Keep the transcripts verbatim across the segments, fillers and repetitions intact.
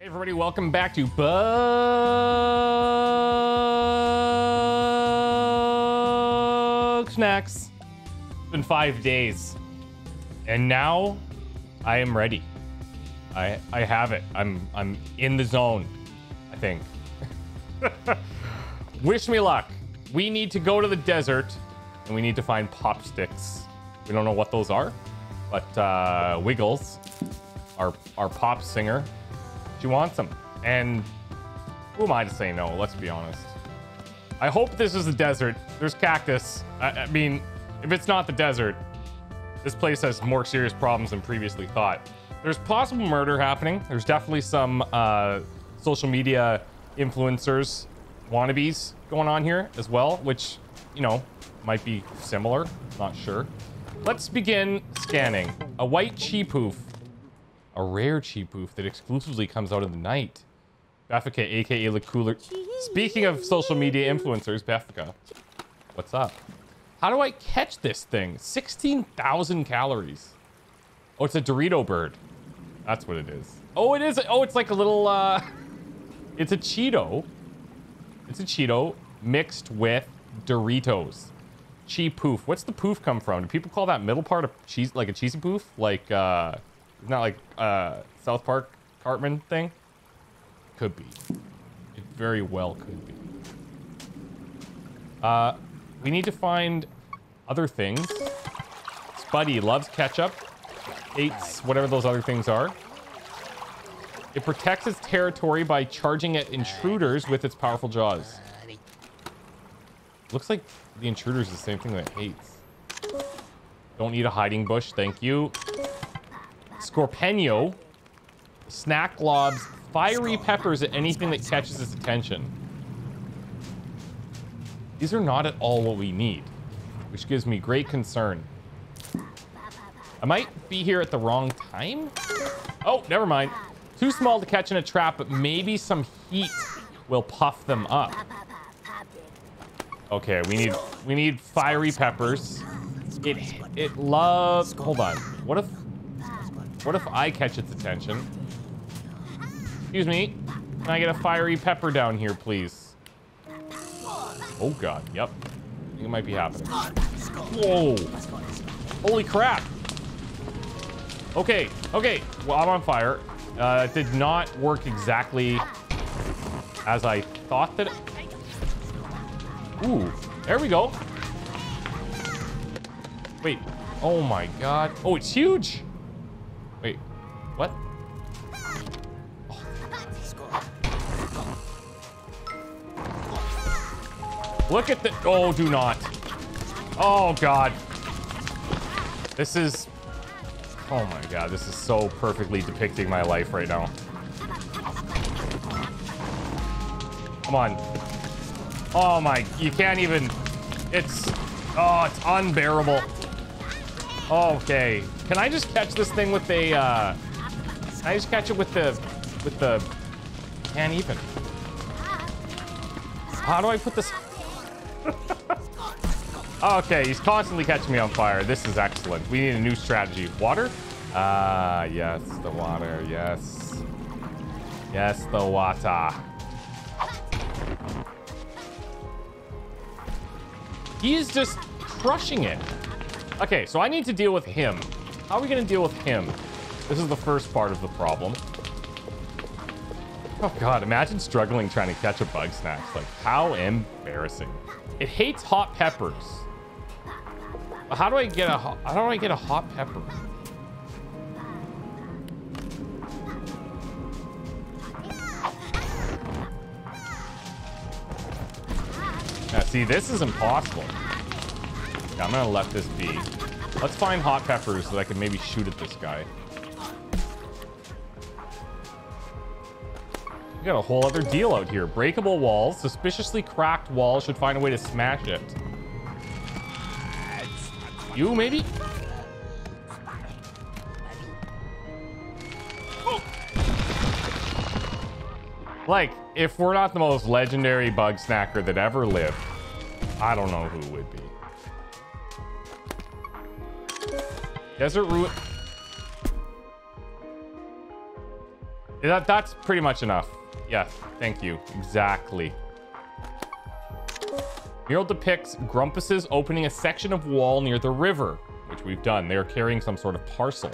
Hey everybody, welcome back to Bugsnax. It's been five days. And now I am ready. I I have it. I'm I'm in the zone, I think. Wish me luck. We need to go to the desert and we need to find Popsticks. We don't know what those are, but uh, Wiggles, our our pop singer, she wants them, and who am I to say no? Let's be honest. I hope this is the desert. There's cactus. I, I mean, if it's not the desert, this place has more serious problems than previously thought. There's possible murder happening. There's definitely some uh, social media influencers, wannabes going on here as well, which, you know, might be similar. Not sure. Let's begin scanning. A white Cheepoof. A rare Cheepoof that exclusively comes out in the night. Baffica, aka La Cooler. Speaking of social media influencers, Baffica, what's up? How do I catch this thing? sixteen thousand calories. Oh, it's a Dorito bird. That's what it is. Oh, it is. Oh, it's like a little, uh, it's a Cheeto. It's a Cheeto mixed with Doritos. Cheepoof. What's the poof come from? Do people call that middle part of cheese, like a cheesy poof? Like, uh, not like uh South Park Cartman thing? Could be. It very well could be. Uh we need to find other things. Spuddy loves ketchup. Hates whatever those other things are. It protects its territory by charging at intruders with its powerful jaws. Looks like the intruders is the same thing that it hates. Don't need a hiding bush, thank you. Scorpeno snack lobs fiery peppers at anything that catches its attention. These are not at all what we need, which gives me great concern. I might be here at the wrong time. Oh, never mind. Too small to catch in a trap, but maybe some heat will puff them up. Okay, we need we need fiery peppers. It it loves. Hold on. What if? What if I catch its attention? Excuse me. Can I get a fiery pepper down here, please? Oh, God. Yep. I think it might be happening. Whoa. Holy crap. Okay. Okay. Well, I'm on fire. Uh, it did not work exactly as I thought that it... Ooh. There we go. Wait. Oh, my God. Oh, it's huge. Wait, what? Oh. Look at the, oh, do not. Oh God. This is, oh my God, this is so perfectly depicting my life right now. Come on. Oh my, you can't even, it's, oh, it's unbearable. Okay. Can I just catch this thing with a, uh, can I just catch it with the, with the, can't even. How do I put this? Okay, he's constantly catching me on fire. This is excellent. We need a new strategy. Water? Ah, uh, yes, the water, yes. Yes, the water. He is just crushing it. Okay, so I need to deal with him. How are we gonna deal with him? This is the first part of the problem. Oh God, imagine struggling trying to catch a Bugsnax. Like, how embarrassing. It hates hot peppers. How do I get a hot, how do I get a hot pepper? Now see, this is impossible. Yeah, I'm gonna let this be. Let's find hot peppers so that I can maybe shoot at this guy. We got a whole other deal out here. Breakable walls. Suspiciously cracked walls. Should find a way to smash it. You, maybe? Oh. Like, if we're not the most legendary bug snacker that ever lived, I don't know who would be. Desert Ruin. That, that's pretty much enough. Yes, thank you. Exactly. Mural depicts Grumpuses opening a section of wall near the river, which we've done. They are carrying some sort of parcel.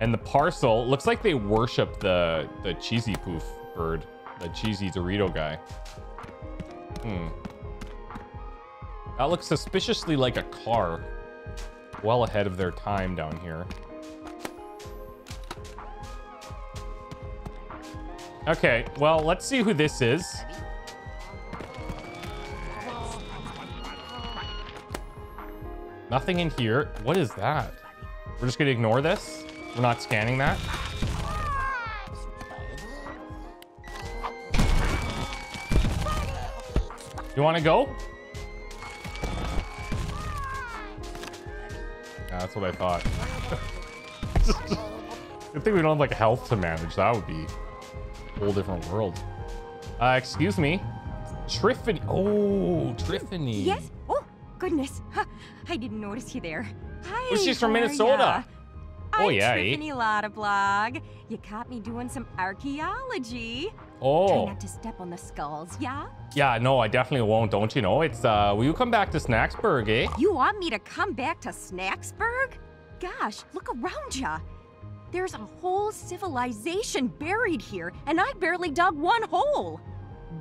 And the parcel looks like they worship the, the cheesy poof bird, the cheesy Dorito guy. Hmm. That looks suspiciously like a car. Well ahead of their time down here. Okay, well, let's see who this is. Nothing in here. What is that? We're just gonna ignore this? We're not scanning that? You wanna go? Yeah, that's what I thought. Good thing we don't have like health to manage. That would be a whole different world. Uh, excuse me. Triffany. Oh, Triffany. Yes. Oh, goodness. Huh. I didn't notice you there. Hi. Well, she's from Minnesota. Oh, I'm yeah. Triffany Ladablog. You caught me doing some archaeology. Oh. Try not to step on the skulls, yeah? Yeah, no, I definitely won't, don't you know? It's, uh, will you come back to Snacksburg, eh? You want me to come back to Snacksburg? Gosh, look around ya. There's a whole civilization buried here, and I barely dug one hole.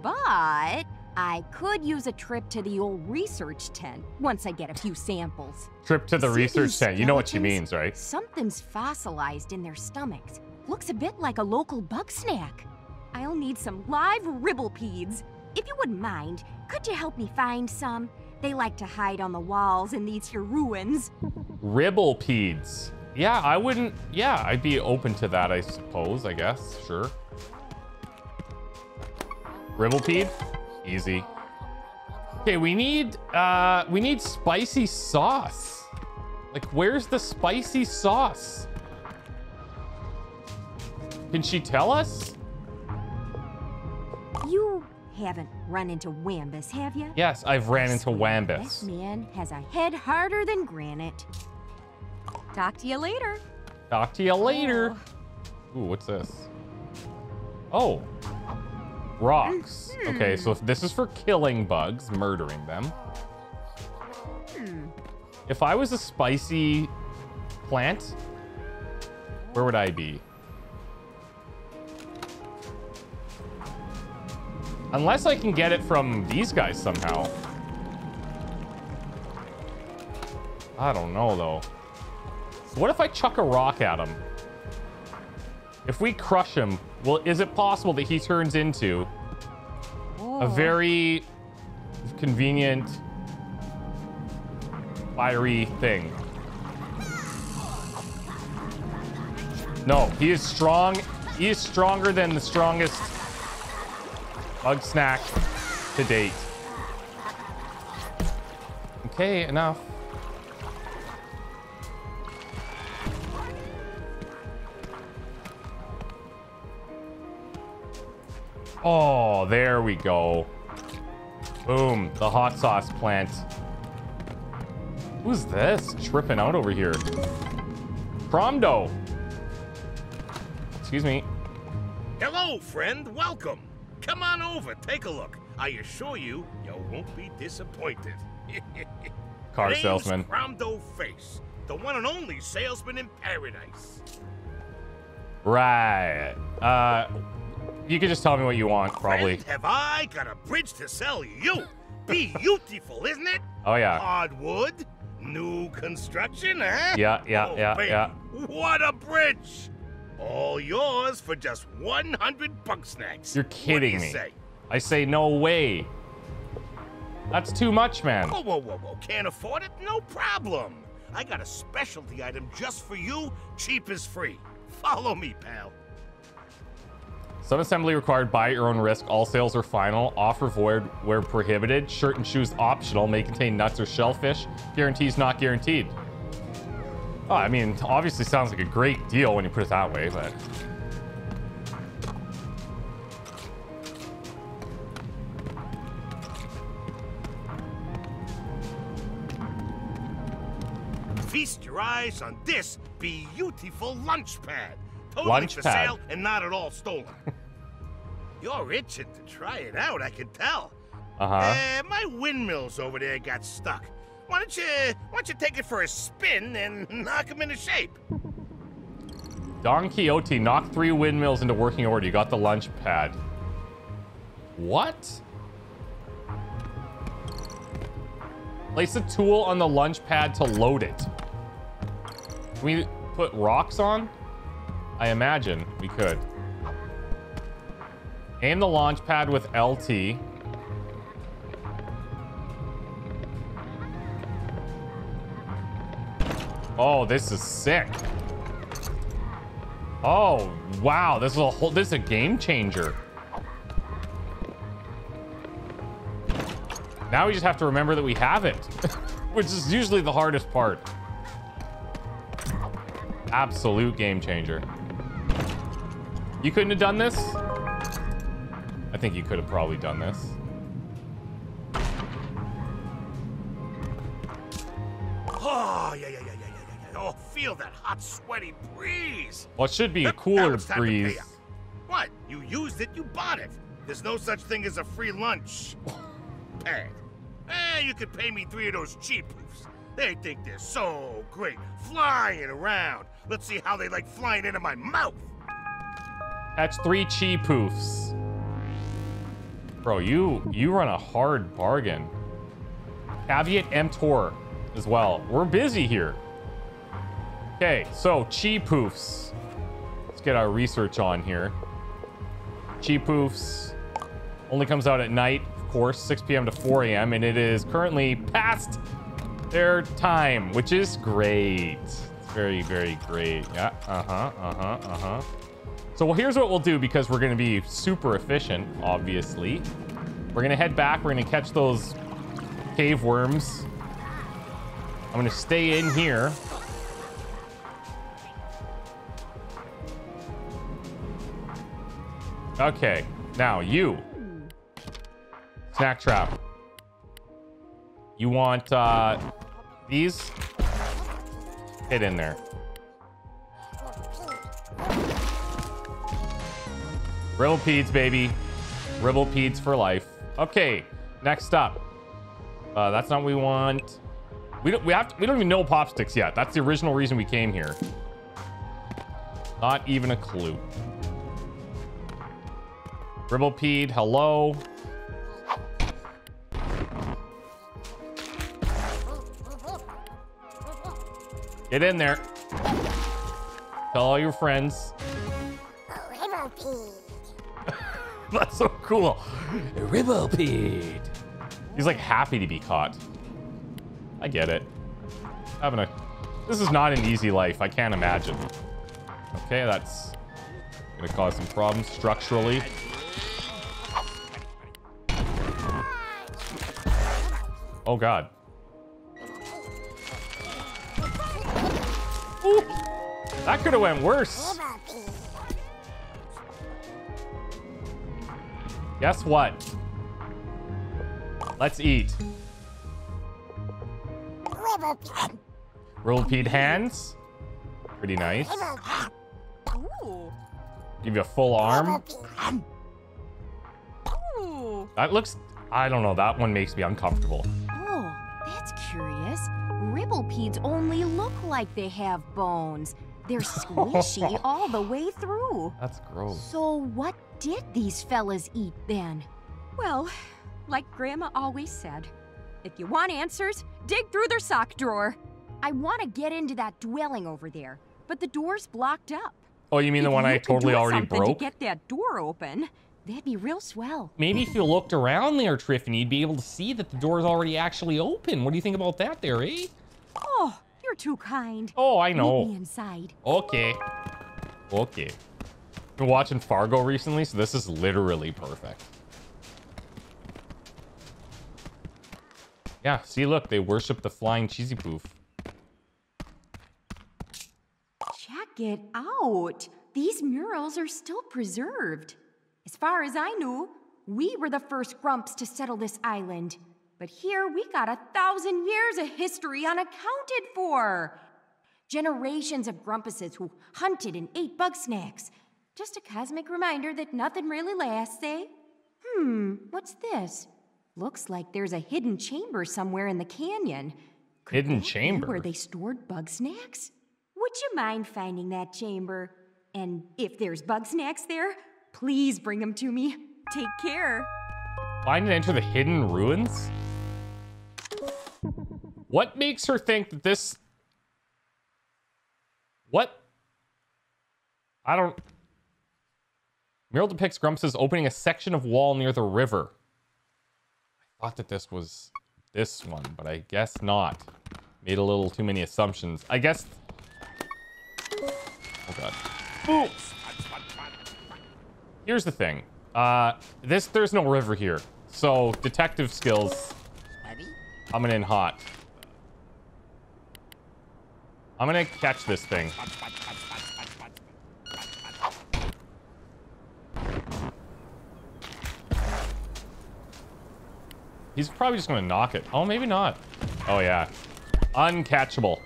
But I could use a trip to the old research tent once I get a few samples. Trip to the See research tent. You know what she means, right? Something's fossilized in their stomachs. Looks a bit like a local bug snack. I'll need some live Ribblepedes. If you wouldn't mind, could you help me find some? They like to hide on the walls in these here ruins. Ribblepedes. Yeah, I wouldn't. Yeah, I'd be open to that, I suppose, I guess. Sure. Ribblepede? Easy. Okay, we need uh we need spicy sauce. Like, where's the spicy sauce? Can she tell us? You haven't run into Wambus, have you? Yes, I've ran into Wambus. This man has a head harder than granite. Talk to you later. Talk to you later. Ooh, what's this? Oh. Rocks. Mm-hmm. Okay, so if this is for killing bugs, murdering them. Mm. If I was a spicy plant, where would I be? Unless I can get it from these guys somehow. I don't know, though. What if I chuck a rock at him? If we crush him, well, is it possible that he turns into Ooh. a very convenient fiery thing? No, he is strong. He is stronger than the strongest bug snack to date. Okay, enough. Oh, there we go. Boom, the hot sauce plant. Who's this tripping out over here? Promdo. Excuse me. Hello, friend. Welcome. Come on over. Take a look. I assure you, you won't be disappointed. Car Name's salesman. Promdo Face, the one and only salesman in paradise. Right. Uh... You can just tell me what you want, probably. Friend, have I got a bridge to sell you? Beautiful, isn't it? Oh, yeah. Hardwood, new construction, huh? Yeah, yeah, oh, yeah, baby, yeah. What a bridge! All yours for just one hundred Bugsnax. You're kidding what do you me. Say? I say, no way. That's too much, man. Whoa, whoa, whoa, whoa. Can't afford it? No problem. I got a specialty item just for you. Cheap is free. Follow me, pal. Some assembly required, buy at your own risk. All sales are final. Offer void where prohibited. Shirt and shoes optional. May contain nuts or shellfish. Guarantees not guaranteed. Oh, I mean, obviously sounds like a great deal when you put it that way, but... Feast your eyes on this beautiful lunch pad. Totally lunch for pad. Sale and not at all stolen. You're itching to try it out, I can tell. Uh-huh. Uh, my windmills over there got stuck. Why don't you, why don't you take it for a spin and knock them into shape? Don Quixote knocked three windmills into working order. You got the lunch pad. What? Place the tool on the lunch pad to load it. Can we put rocks on? I imagine we could. Aim the launch pad with L T. Oh, this is sick. Oh, wow. This is a whole, this is a game changer. Now we just have to remember that we have it, which is usually the hardest part. Absolute game changer. You couldn't have done this? I think you could have probably done this. Oh, yeah, yeah, yeah, yeah, yeah, yeah. Oh, feel that hot, sweaty breeze. Well, it should be a cooler breeze. What? You used it, you bought it. There's no such thing as a free lunch. Hey, eh, you could pay me three of those Cheepoofs. They think they're so great, flying around. Let's see how they like flying into my mouth. That's three Cheepoofs. Bro, you you run a hard bargain. Caveat emptor as well. We're busy here. Okay, so Cheepoofs. Let's get our research on here. Cheepoofs only comes out at night. Course, six P M to four A M, and it is currently past their time, which is great. It's very, very great. Yeah, uh-huh, uh-huh, uh-huh. So, well, here's what we'll do, because we're going to be super efficient, obviously. We're going to head back. We're going to catch those cave worms. I'm going to stay in here. Okay, now you. Snack trap. You want uh, these? Get in there. Ribblepedes, baby. Ribblepedes for life. Okay, next up. Uh, that's not what we want. We don't. We have. To, we don't even know Popsticks yet. That's the original reason we came here. Not even a clue. Ribblepede, hello. Get in there. Tell all your friends. Ribblepede. That's so cool. Ribblepede. He's like happy to be caught. I get it. Having a. This is not an easy life. I can't imagine. Okay, that's gonna cause some problems structurally. Oh God. Ooh, that could have went worse. Guess what? Let's eat. Ribblepede hands. Pretty nice. Give you a full arm. That looks, I don't know, that one makes me uncomfortable. Oh, that's curious. Ribblepedes only look like they have bones. They're squishy all the way through. That's gross. So what did these fellas eat then? Well, like Grandma always said, if you want answers, dig through their sock drawer. I want to get into that dwelling over there, but the door's blocked up. Oh, you mean the one I totally already broke? If you could do something to get that door open, that'd be real swell. Maybe if you looked around there, Triffany, you'd be able to see that the door's already actually open. What do you think about that there, eh? Oh, you're too kind. Oh, I know. Meet me inside. Okay. Okay. I've been watching Fargo recently, so this is literally perfect. Yeah, see, look, they worship the flying cheesy poof. Check it out. These murals are still preserved. As far as I knew, we were the first grumps to settle this island. But here we got a thousand years of history unaccounted for. generations of Grumpuses who hunted and ate Bugsnax. Just a cosmic reminder that nothing really lasts, eh? Hmm, what's this? Looks like there's a hidden chamber somewhere in the canyon. Could hidden chamber? Where they stored Bugsnax? Would you mind finding that chamber? And if there's Bugsnax there, please bring them to me. Take care. Find and enter the hidden ruins? What makes her think that this... What? I don't... Mural depicts Grumpuses opening a section of wall near the river. I thought that this was this one, but I guess not. Made a little too many assumptions. I guess... Oh, God. Boom! Here's the thing. Uh, this... There's no river here. So, detective skills... I'm in hot. I'm gonna catch this thing. He's probably just gonna knock it. Oh, maybe not. Oh, yeah. Uncatchable.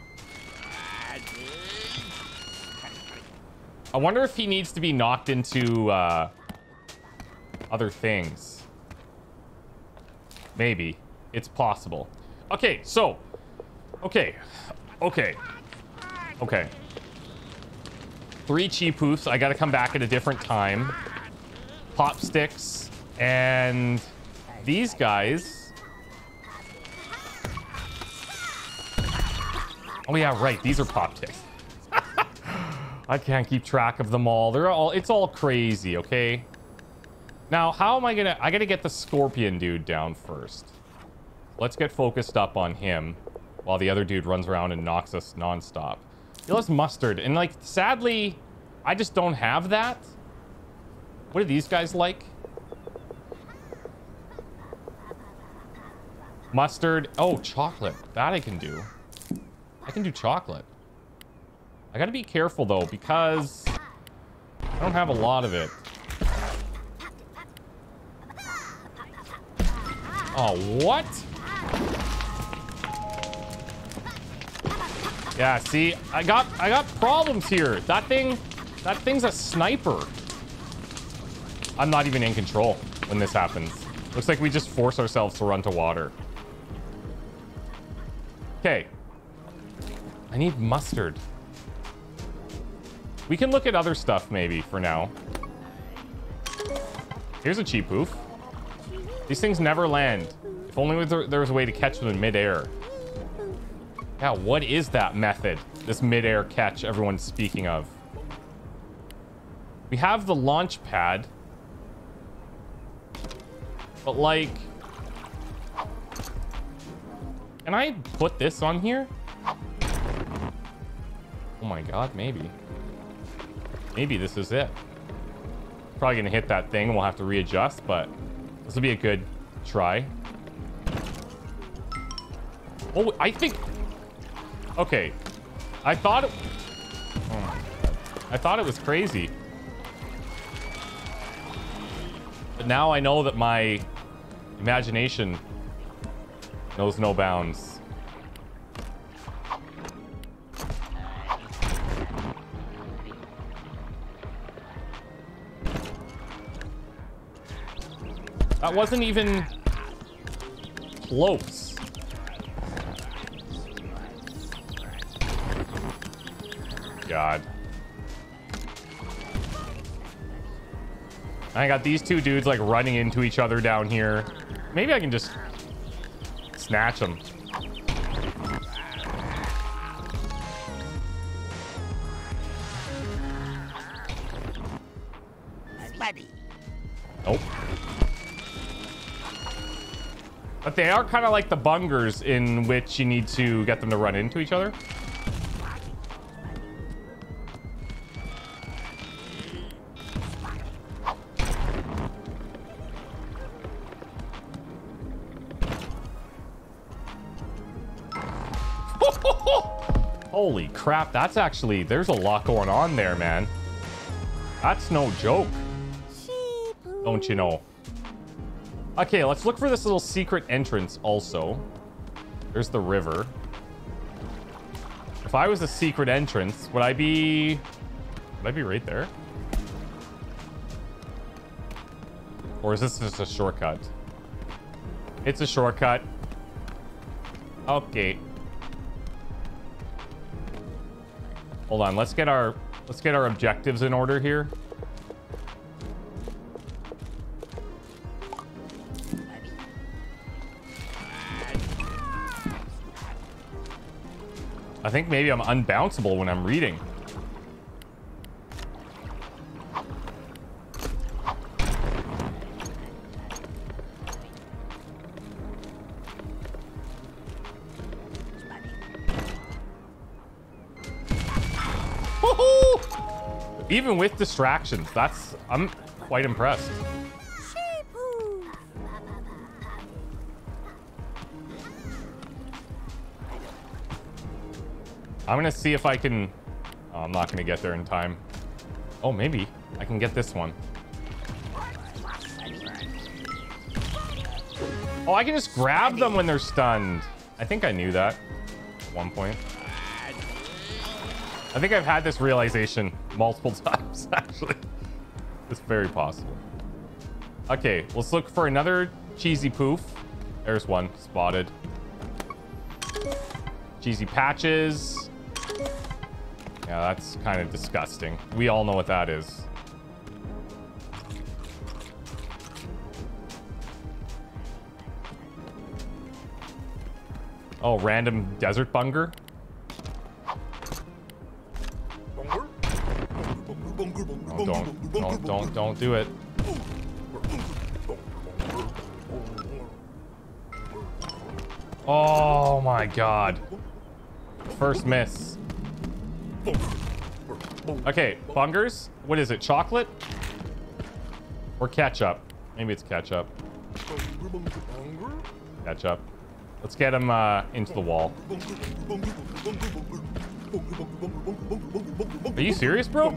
I wonder if he needs to be knocked into uh, other things. Maybe. It's possible. Okay, so. Okay. Okay. Okay. Three Cheepoofs. I gotta come back at a different time. Popsticks. And these guys. Oh yeah, right. These are pop ticks. I can't keep track of them all. They're all, it's all crazy, okay? Now, how am I gonna, I gotta get the scorpion dude down first. Let's get focused up on him while the other dude runs around and knocks us nonstop. He loves mustard. And like, sadly, I just don't have that. What are these guys like? Mustard. Oh, chocolate. That I can do. I can do chocolate. I gotta be careful though, because I don't have a lot of it. Oh, what? Yeah, see, I got I got problems here. That thing, that thing's a sniper. I'm not even in control when this happens. Looks like we just force ourselves to run to water. Okay. I need mustard. We can look at other stuff maybe for now. Here's a Cheepoof. These things never land. If only there was a way to catch them in midair. Yeah, what is that method? This midair catch everyone's speaking of. We have the launch pad. But like... Can I put this on here? Oh my god, maybe. Maybe this is it. Probably gonna hit that thing and we'll have to readjust, but this will be a good try. Oh, I think... Okay. I thought it... Oh my god. I thought it was crazy. But now I know that my imagination knows no bounds. That wasn't even close. God. I got these two dudes like running into each other down here. Maybe I can just snatch them. Nope. But they are kind of like the bungers in which you need to get them to run into each other. Holy crap, that's actually, there's a lot going on there, man. That's no joke. Don't you know? Okay, let's look for this little secret entrance also. There's the river. If I was a secret entrance, would I be... Would I be right there? Or is this just a shortcut? It's a shortcut. Okay. Hold on, let's get our let's get our objectives in order here. I think maybe I'm unbounceable when I'm reading. Even with distractions, that's... I'm quite impressed. I'm gonna see if I can... Oh, I'm not gonna get there in time. Oh, maybe I can get this one. Oh, I can just grab them when they're stunned. I think I knew that at one point. I think I've had this realization multiple times, actually. It's very possible. Okay, let's look for another cheesy poof. There's one spotted. Cheesy patches. Yeah, that's kind of disgusting. We all know what that is. Oh, random desert bunger. Oh, don't, don't, don't, don't do it. Oh my god. First miss. Okay, bungers. What is it, chocolate? Or ketchup? Maybe it's ketchup. Ketchup. Let's get him uh, into the wall. Are you serious, bro?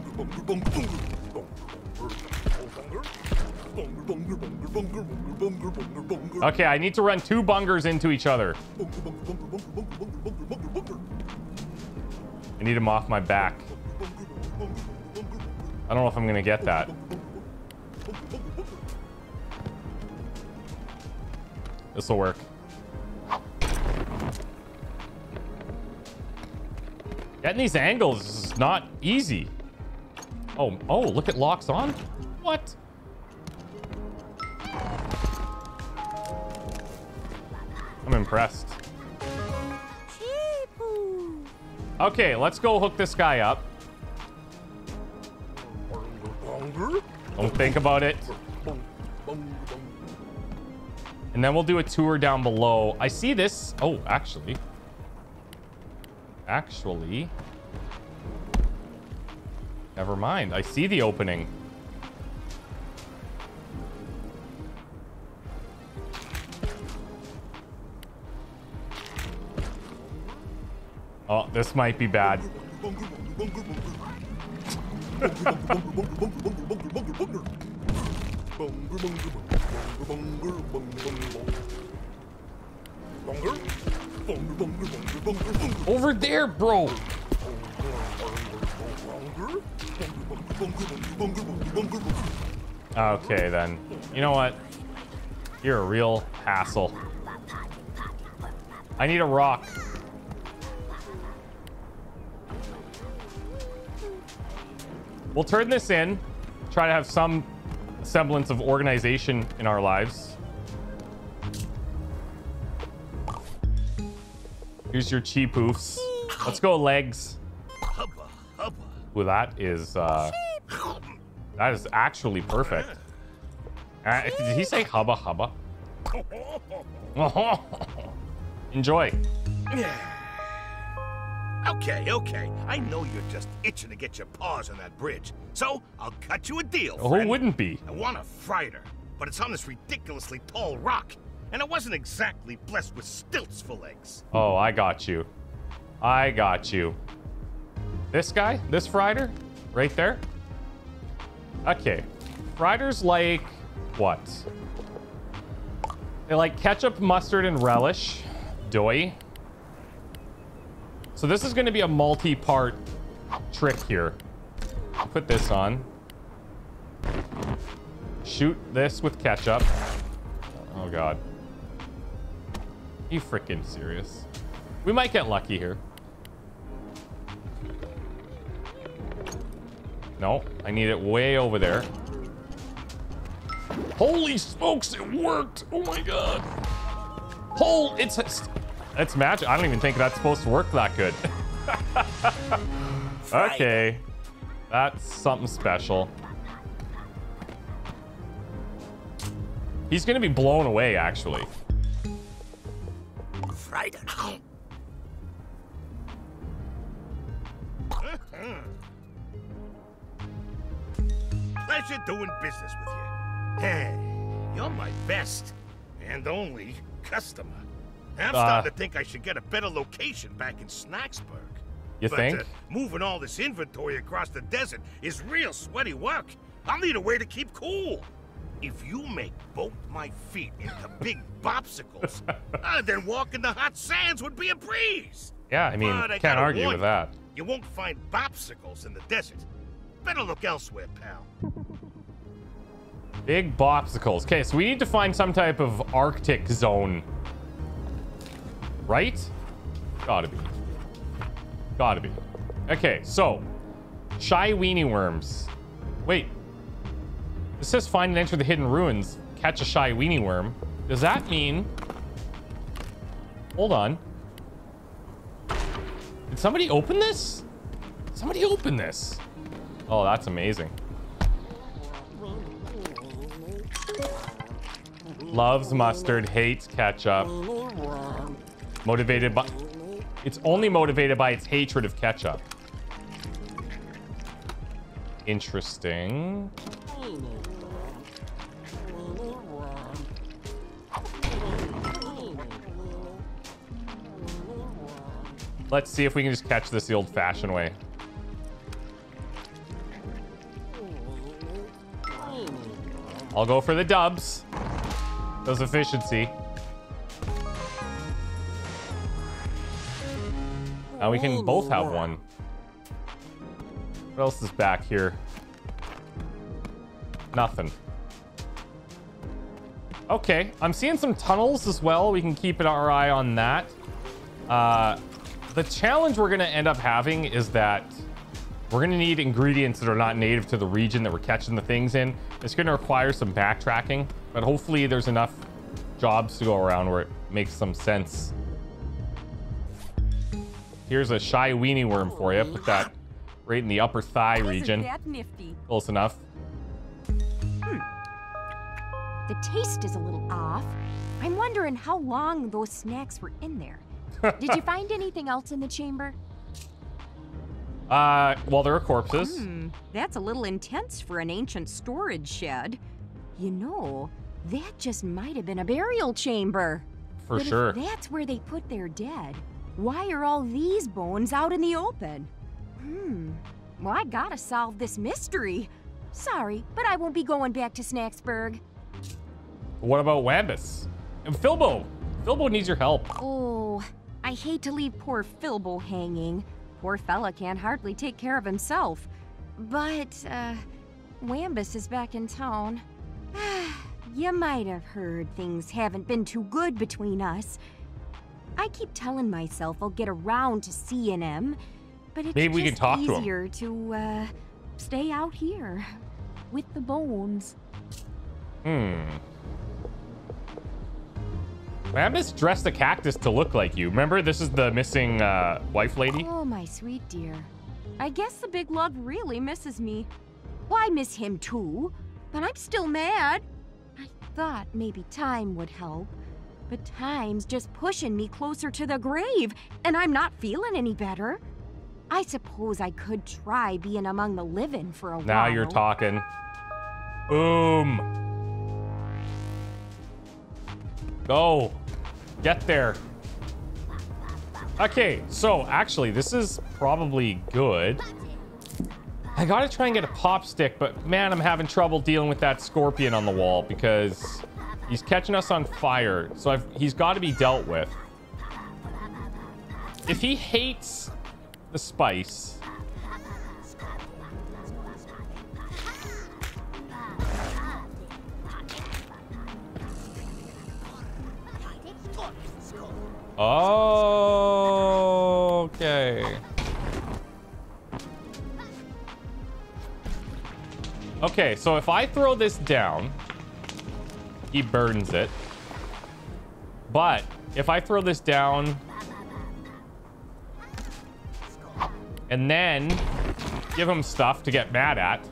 Okay, I need to run two bungers into each other. I need him off my back. I don't know if I'm gonna get that. This'll work. Getting these angles is not easy. Oh, oh, look at locks on. What? I'm impressed. Okay, let's go hook this guy up. Don't think about it. And then we'll do a tour down below. I see this. Oh, actually. Actually, never mind. I see the opening. Oh, this might be bad. Over there, bro. Okay, then. You know what? You're a real hassle. I need a rock. We'll turn this in. Try to have some semblance of organization in our lives. Here's your Cheepoofs. Let's go, legs. Well, that is uh, that is actually perfect. Uh, did he say hubba hubba? Enjoy. Okay, okay. I know you're just itching to get your paws on that bridge, so I'll cut you a deal. Who friend. wouldn't be? I want a Frider, but it's on this ridiculously tall rock. And I wasn't exactly blessed with stilts for legs. Oh, I got you. I got you. This guy? This Frider? Right there? Okay. Frider's like... what? They like ketchup, mustard, and relish. Doy. So this is going to be a multi-part trick here. Put this on. Shoot this with ketchup. Oh, God. Are you freaking serious? We might get lucky here. No, I need it way over there. Holy smokes, it worked! Oh my god! Whole, it's it's magic. I don't even think that's supposed to work that good. Okay, that's something special. He's gonna be blown away, actually. Fryders. Pleasure doing business with you. Hey, you're my best and only customer. I'm uh, starting to think I should get a better location back in Snacksburg. You but, think? Uh, moving all this inventory across the desert is real sweaty work. I'll need a way to keep cool. If you make both my feet into big popsicles, uh, then walking the hot sands would be a breeze. Yeah, I mean, but can't I argue with that. You won't find popsicles in the desert. Better look elsewhere, pal. Big popsicles. Okay, so we need to find some type of Arctic zone. Right? Gotta be. Gotta be. Okay, so. Shy weenie worms. Wait. It says find and enter the hidden ruins. Catch a shy weenie worm. Does that mean... Hold on. Did somebody open this? Somebody open this. Oh, that's amazing. Loves mustard, hates ketchup. Motivated by... It's only motivated by its hatred of ketchup. Interesting. Let's see if we can just catch this the old-fashioned way. I'll go for the dubs. Those efficiency. Now we can both have one. What else is back here? Nothing. Okay, I'm seeing some tunnels as well. We can keep our eye on that. Uh, the challenge we're gonna end up having is that we're gonna need ingredients that are not native to the region that we're catching the things in. It's gonna require some backtracking. But hopefully there's enough jobs to go around where it makes some sense. Here's a shy weenie worm for you. Put that right in the upper thigh region. Close enough. Hmm. The taste is a little off. I'm wondering how long those snacks were in there. Did you find anything else in the chamber? Uh, well, there are corpses. Hmm. That's a little intense for an ancient storage shed. You know... That just might have been a burial chamber. For but sure. If that's where they put their dead, why are all these bones out in the open? Hmm. Well, I gotta solve this mystery. Sorry, but I won't be going back to Snacksburg. What about Wambus? And Philbo. Philbo needs your help. Oh, I hate to leave poor Philbo hanging. Poor fella can't hardly take care of himself. But, uh, Wambus is back in town. You might have heard things haven't been too good between us. I keep telling myself I'll get around to seeing him, but it's Maybe we just can talk easier to, him. to uh, stay out here with the bones. Hmm. Wambus dressed a cactus to look like you. Remember, this is the missing uh, wife lady. Oh, my sweet dear. I guess the big lug really misses me. Well, I miss him too, but I'm still mad. I thought maybe time would help, but time's just pushing me closer to the grave, and I'm not feeling any better. I suppose I could try being among the living for a while. Now you're talking. Boom. Go. Get there. Okay, so actually, this is probably good. I gotta try and get a popstick, but man, I'm having trouble dealing with that scorpion on the wall because he's catching us on fire. So I've, he's got to be dealt with. If he hates the spice, oh, okay. Okay, so if I throw this down, he burns it. But if I throw this down and then give him stuff to get mad at.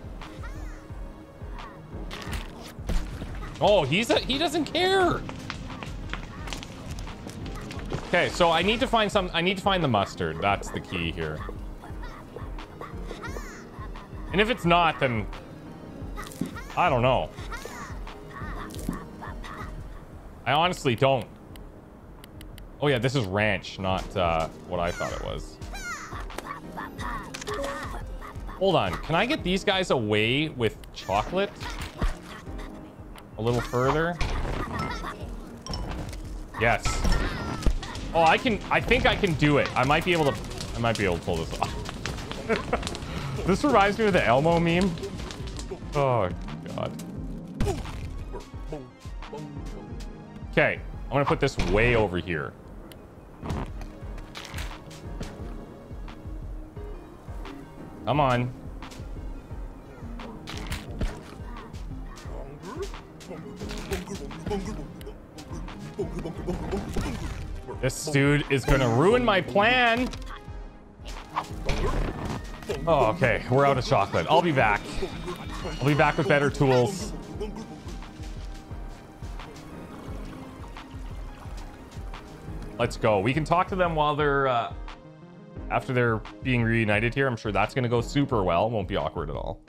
Oh, he's a, he doesn't care. Okay, so I need to find some. I need to find the mustard. That's the key here. And if it's not, then I don't know. I honestly don't. Oh yeah, this is ranch, not uh, what I thought it was. Hold on. Can I get these guys away with chocolate a little further? Yes. Oh, I can, I think I can do it. I might be able to, I might be able to pull this off. This reminds me of the Elmo meme. Oh, God. Okay, I'm gonna put this way over here. Come on. This dude is gonna ruin my plan. Oh, okay. We're out of chocolate. I'll be back. I'll be back with better tools. Let's go. We can talk to them while they're, uh, after they're being reunited here. I'm sure that's gonna go super well. Won't be awkward at all.